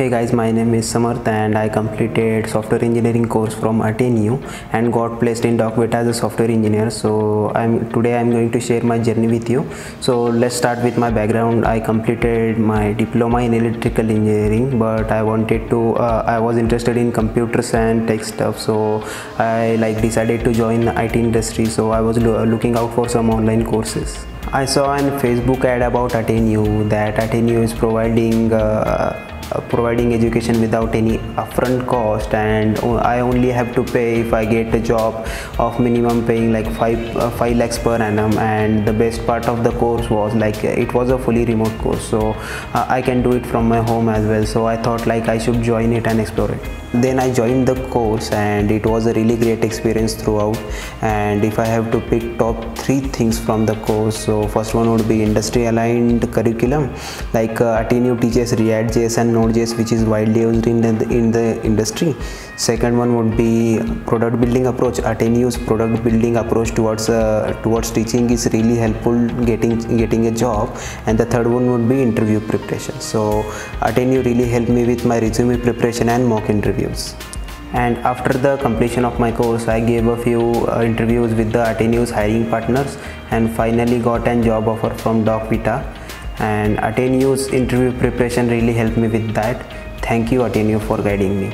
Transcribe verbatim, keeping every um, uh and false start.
Hey guys, my name is Samarth and I completed software engineering course from AttainU and got placed in DocVita as a software engineer. So I'm today I'm going to share my journey with you. So let's start with my background. I completed my diploma in electrical engineering, but I wanted to uh, I was interested in computers and tech stuff. So I like decided to join the I T industry. So I was looking out for some online courses. I saw on Facebook ad about AttainU that AttainU is providing uh, Uh, providing education without any upfront cost, and I only have to pay if I get a job of minimum paying like five uh, five lakhs per annum. And the best part of the course was like it was a fully remote course, so uh, I can do it from my home as well. So I thought like I should join it and explore it. Then I joined the course and it was a really great experience throughout. And if I have to pick top three things from the course, so first one would be industry aligned curriculum, like uh, AttainU teaches React J S and Node.js, which is widely used in the, in the industry. Second one would be product building approach. AttainU's product building approach towards uh, towards teaching is really helpful getting getting a job. And the third one would be interview preparation. So AttainU really helped me with my resume preparation and mock interviews. And after the completion of my course, I gave a few uh, interviews with the AttainU's hiring partners and finally got a job offer from DocVita. And AttainU's interview preparation really helped me with that. Thank you, AttainU, for guiding me.